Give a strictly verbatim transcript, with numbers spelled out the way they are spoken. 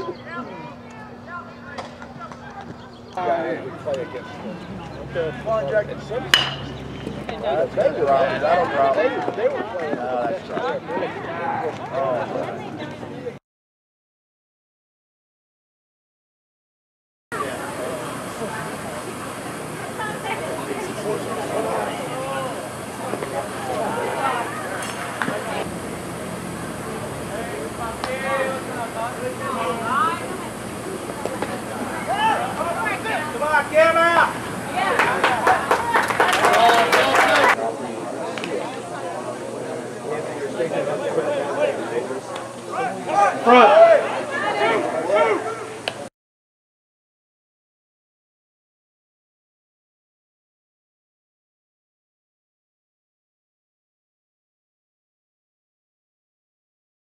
Guy we play against. Okay, Flying Jack and Simpson. Uh, they were on it. I don't know. They, they were playing. Oh, that's right. Oh, front.